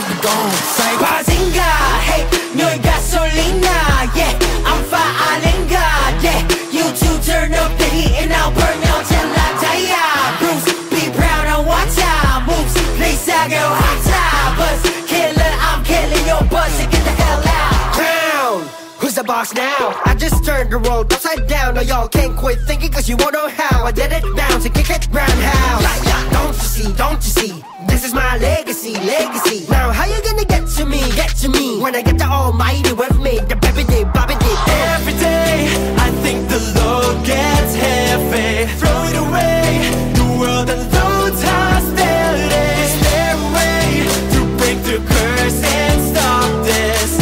sounds we gon' say Bazinga, hey, 너의 gasolina, yeah, I'm filinga, yeah, you two turn up the heat and I'll burn out till I die. Bruce, be proud and watch out, moves, place I go hot time, buzz, killer, I'm killing your buzz, so get the hell out. Crown, who's the boss now? I just turned the world upside down, now y'all can't quit thinking cause you won't know how. I did it bounce and kick it roundhouse. Yeah, yeah, don't you see, don't you see? This is my legacy, legacy. Now how you gonna get to me, get to me? When I get the almighty with me, the baby day, bobby day. Every day, I think the load gets heavy. Throw it away, the world unloads us daily. Is there a way to break the curse and stop this?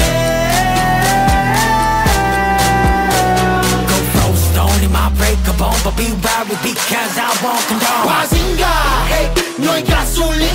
Go throw a stone in my breaker bone, but be wary because I won't condone. Bazinga, hey, no gasoline.